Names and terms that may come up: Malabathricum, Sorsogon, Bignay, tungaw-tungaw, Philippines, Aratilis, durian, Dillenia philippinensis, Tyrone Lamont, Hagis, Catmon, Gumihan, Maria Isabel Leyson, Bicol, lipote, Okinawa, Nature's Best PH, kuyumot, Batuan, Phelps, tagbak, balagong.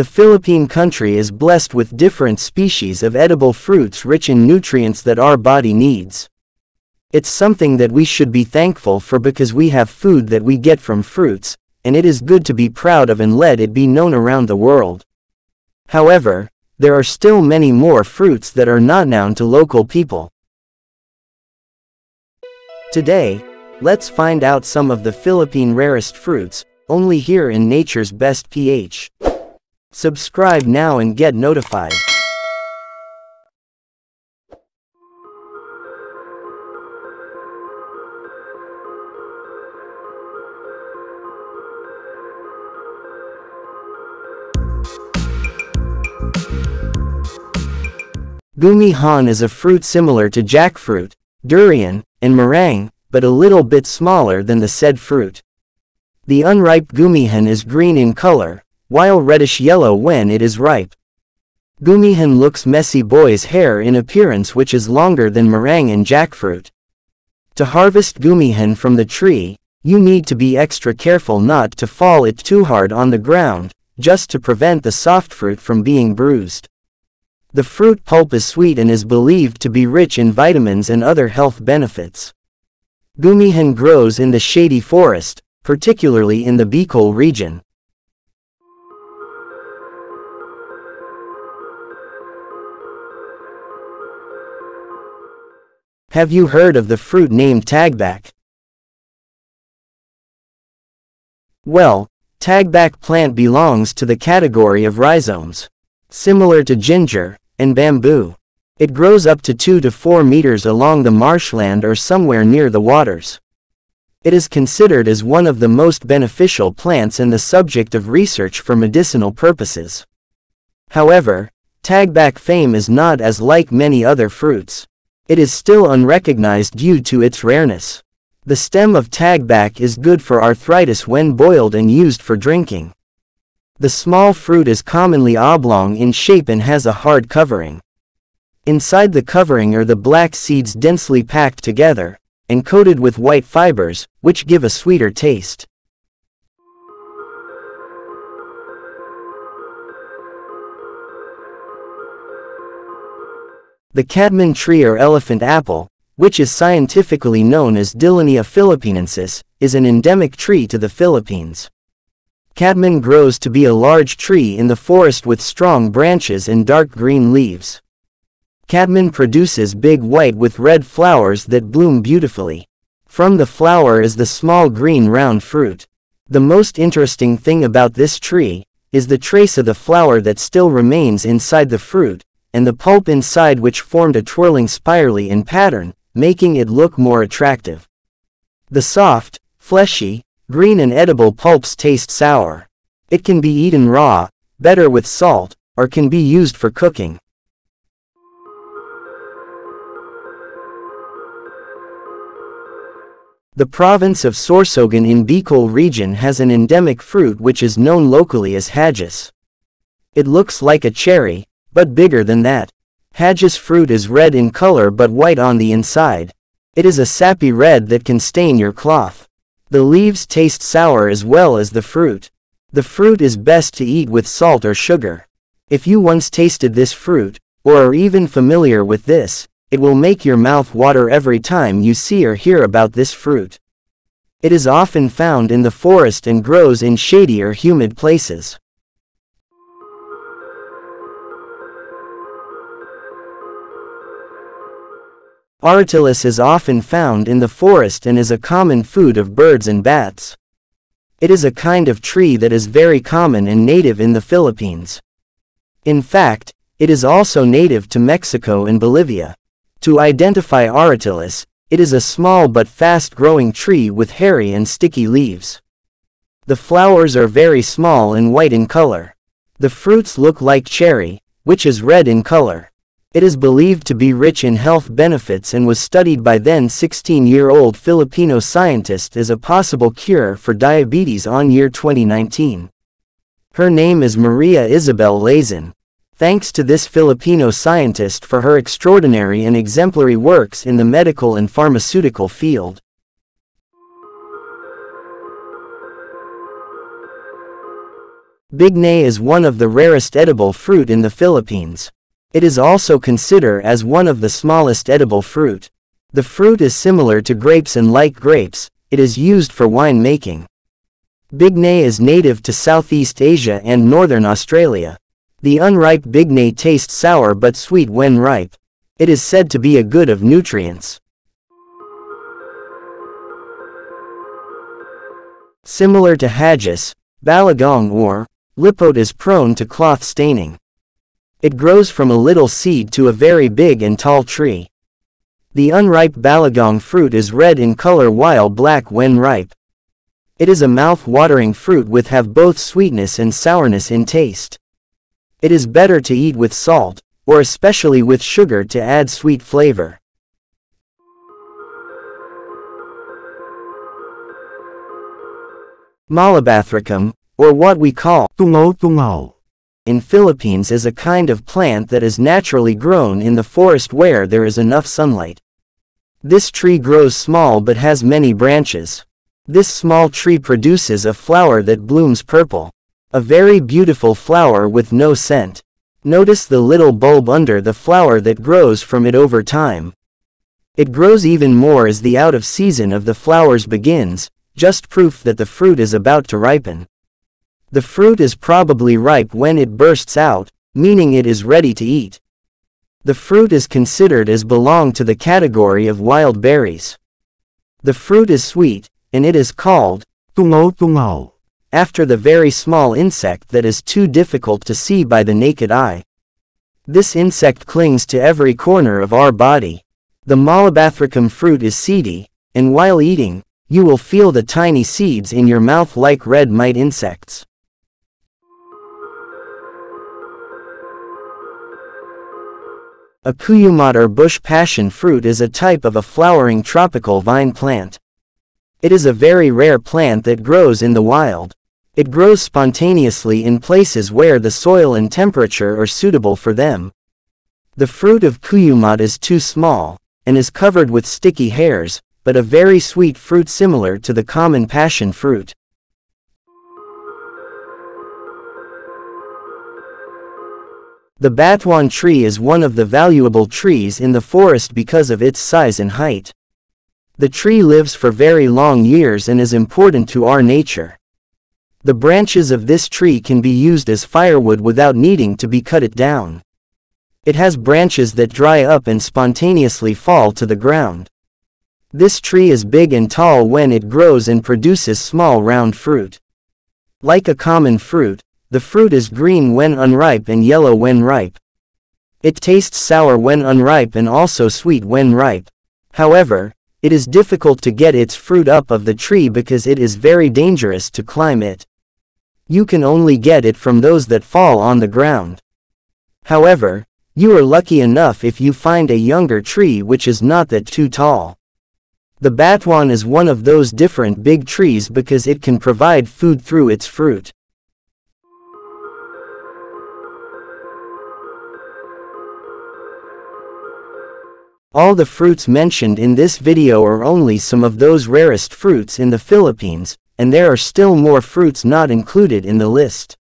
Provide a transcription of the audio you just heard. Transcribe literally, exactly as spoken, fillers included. the Philippine country is blessed with different species of edible fruits rich in nutrients that our body needs. It's something that we should be thankful for because we have food that we get from fruits, and it is good to be proud of and let it be known around the world. However, there are still many more fruits that are not known to local people. Today, let's find out some of the Philippine rarest fruits, only here in Nature's Best P H. Subscribe now and get notified. Gumihan is a fruit similar to jackfruit, durian, and meringue, but a little bit smaller than the said fruit. The unripe gumihan is green in color, while reddish-yellow when it is ripe. Gumihan looks messy boy's hair in appearance, which is longer than meringue and jackfruit. To harvest gumihan from the tree, you need to be extra careful not to fall it too hard on the ground, just to prevent the soft fruit from being bruised. The fruit pulp is sweet and is believed to be rich in vitamins and other health benefits. Gumihan grows in the shady forest, particularly in the Bicol region. Have you heard of the fruit named tagbak? Well, tagbak plant belongs to the category of rhizomes, similar to ginger and bamboo. It grows up to two to four meters along the marshland or somewhere near the waters. It is considered as one of the most beneficial plants and the subject of research for medicinal purposes. However, tagbak fame is not as like many other fruits. It is still unrecognized due to its rareness. The stem of tagbak is good for arthritis when boiled and used for drinking. The small fruit is commonly oblong in shape and has a hard covering. Inside the covering are the black seeds densely packed together, and coated with white fibers, which give a sweeter taste. The Catmon tree or elephant apple, which is scientifically known as Dillenia philippinensis, is an endemic tree to the Philippines. Catmon grows to be a large tree in the forest with strong branches and dark green leaves. Catmon produces big white with red flowers that bloom beautifully. From the flower is the small green round fruit. The most interesting thing about this tree is the trace of the flower that still remains inside the fruit, and the pulp inside which formed a twirling spirally in pattern, making it look more attractive. The soft, fleshy, green and edible pulps taste sour. It can be eaten raw, better with salt, or can be used for cooking. The province of Sorsogon in Bicol region has an endemic fruit which is known locally as Hagis. It looks like a cherry, but bigger than that. Hagis fruit is red in color but white on the inside. It is a sappy red that can stain your cloth. The leaves taste sour as well as the fruit. The fruit is best to eat with salt or sugar. If you once tasted this fruit, or are even familiar with this, it will make your mouth water every time you see or hear about this fruit. It is often found in the forest and grows in shady or humid places. Aratilis is often found in the forest and is a common food of birds and bats. It is a kind of tree that is very common and native in the Philippines. In fact, it is also native to Mexico and Bolivia. To identify Aratilis, it is a small but fast-growing tree with hairy and sticky leaves. The flowers are very small and white in color. The fruits look like cherry, which is red in color. It is believed to be rich in health benefits and was studied by then sixteen-year-old Filipino scientist as a possible cure for diabetes on year twenty nineteen. Her name is Maria Isabel Leyson. Thanks to this Filipino scientist for her extraordinary and exemplary works in the medical and pharmaceutical field. Bignay is one of the rarest edible fruit in the Philippines. It is also considered as one of the smallest edible fruit. The fruit is similar to grapes and like grapes, it is used for wine making. Bignay is native to Southeast Asia and Northern Australia. The unripe bignay tastes sour but sweet when ripe. It is said to be a good of nutrients. Similar to Hagis, balagong or lipote is prone to cloth staining. It grows from a little seed to a very big and tall tree. The unripe balagong fruit is red in color while black when ripe. It is a mouth-watering fruit with have both sweetness and sourness in taste. It is better to eat with salt, or especially with sugar to add sweet flavor. Malabathricum, or what we call tungaw-tungaw, in Philippines is a kind of plant that is naturally grown in the forest where there is enough sunlight. This tree grows small but has many branches. This small tree produces a flower that blooms purple. A very beautiful flower with no scent. Notice the little bulb under the flower that grows from it over time. It grows even more as the out of season of the flowers begins, just proof that the fruit is about to ripen. The fruit is probably ripe when it bursts out, meaning it is ready to eat. The fruit is considered as belong to the category of wild berries. The fruit is sweet, and it is called tungaw-tungaw, after the very small insect that is too difficult to see by the naked eye. This insect clings to every corner of our body. The Malabathricum fruit is seedy, and while eating, you will feel the tiny seeds in your mouth like red mite insects. A kuyumot or bush passion fruit is a type of a flowering tropical vine plant. It is a very rare plant that grows in the wild. It grows spontaneously in places where the soil and temperature are suitable for them. The fruit of kuyumot is too small, and is covered with sticky hairs, but a very sweet fruit similar to the common passion fruit. The Batuan tree is one of the valuable trees in the forest because of its size and height. The tree lives for very long years and is important to our nature. The branches of this tree can be used as firewood without needing to be cut it down. It has branches that dry up and spontaneously fall to the ground. This tree is big and tall when it grows and produces small round fruit. Like a common fruit, the fruit is green when unripe and yellow when ripe. It tastes sour when unripe and also sweet when ripe. However, it is difficult to get its fruit up of the tree because it is very dangerous to climb it. You can only get it from those that fall on the ground. However, you are lucky enough if you find a younger tree which is not that too tall. The Batuan is one of those different big trees because it can provide food through its fruit. All the fruits mentioned in this video are only some of those rarest fruits in the Philippines, and there are still more fruits not included in the list.